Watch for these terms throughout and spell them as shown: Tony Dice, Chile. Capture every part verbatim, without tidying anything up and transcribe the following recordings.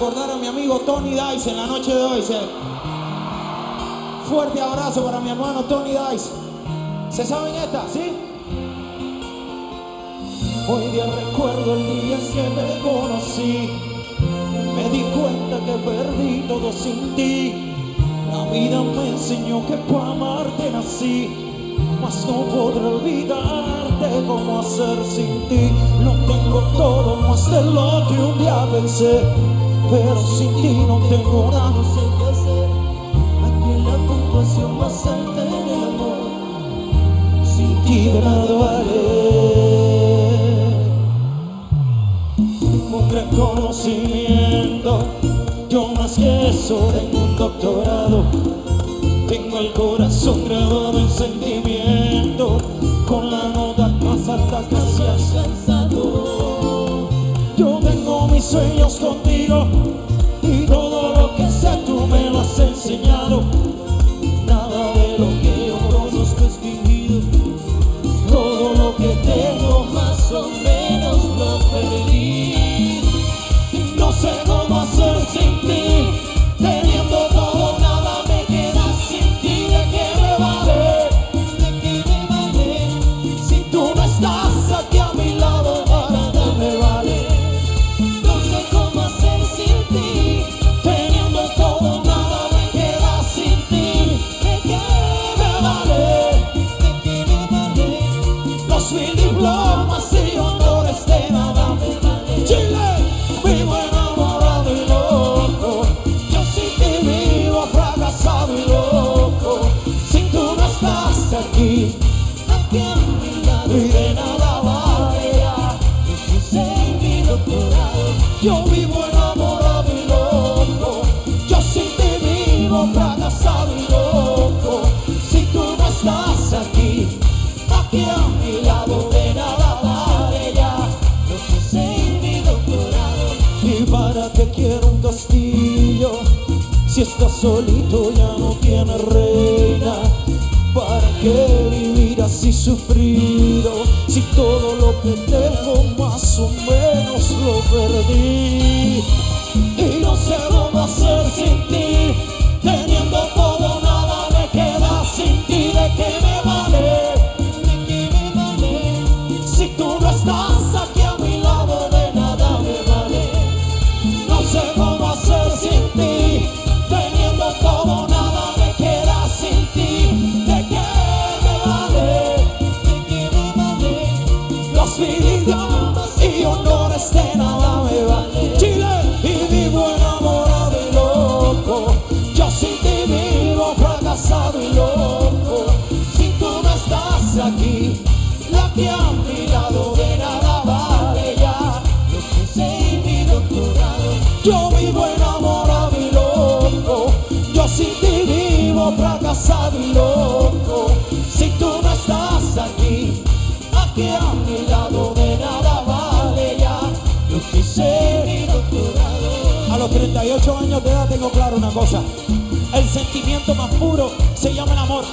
recordar a mi amigo Tony Dice en la noche de hoy. Fuerte abrazo para mi hermano Tony Dice. ¿Se saben esta? ¿Sí? Hoy día recuerdo el día que te conocí. Me di cuenta que perdí todo sin ti. La vida me enseñó que para amarte nací, mas no podré olvidarte cómo hacer sin ti. No tengo todo más de lo que un día pensé, pero sin ti no tengo nada, no sé qué hacer. Aquí en la puntuación más alta en el amor, sin ti de nada vale. Un reconocimiento, yo más que eso tengo un doctorado. Tengo el corazón grabado en sentimiento, con la nota más alta que se ha alcanzado. Yo tengo mis sueños contigo, y todo lo que sé tú me lo has enseñado. Nada de lo que yo conozco es vivido, todo lo que tengo más o menos lo perdí. No sé cómo hacer sin ti, teniendo todo nada me queda. Sin ti, ¿de qué me vale? ¿De qué me vale? Si tú no estás aquí a mi lado, nada me vale. No sé cómo hacer sin ti, teniendo todo nada me queda. Sin ti, ¿de qué me vale? ¿De qué me vale? Los mil diplomas y honores de nada me vale. Chile, vivo en aquí, aquí en mi lado, y de nada vale ya lo que sé en mi doctorado. Yo vivo enamorado y loco, yo sin ti vivo fracasado y loco. Si tú no estás aquí, aquí a mi lado, de nada vale ya lo que sé en mi doctorado. Y para que quiero un castillo, si estás solito ya no tienes reina. ¿Para qué vivir así sufrido, si todo lo que tengo más o menos lo perdí? Y no sé cómo hacer sin ti, teniendo todo nada me queda. Sin ti, ¿de qué me vale? ¿De qué me vale? Si tú no estás aquí a mi lado, de nada me vale. No sé cómo hacer sin ti, teniendo todo nada me queda. Sin ti, y honores de nada me vale. Chile, y vivo enamorado y loco, yo sin ti vivo fracasado y loco. Si tú no estás aquí, la que a mi lado, de nada vale ya lo que sé en mi doctorado. Yo vivo enamorado y loco, yo sin ti vivo fracasado y loco. Si tú no estás aquí, aquí a mi lado, de nada vale ya lo que sé mi doctorado. A los treinta y ocho años de edad tengo claro una cosa: el sentimiento más puro se llama el amor,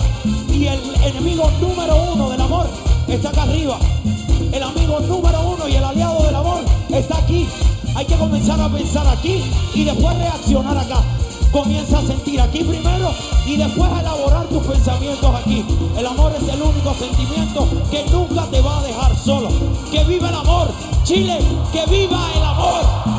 y el enemigo número uno del amor está acá arriba. El amigo número uno y el aliado del amor está aquí. Hay que comenzar a pensar aquí y después reaccionar acá. Comienza a sentir aquí primero y después a elaborar tus pensamientos aquí. El amor es el único sentimiento que nunca te va a dejar solo. ¡Que viva el amor! Chile, que viva el amor.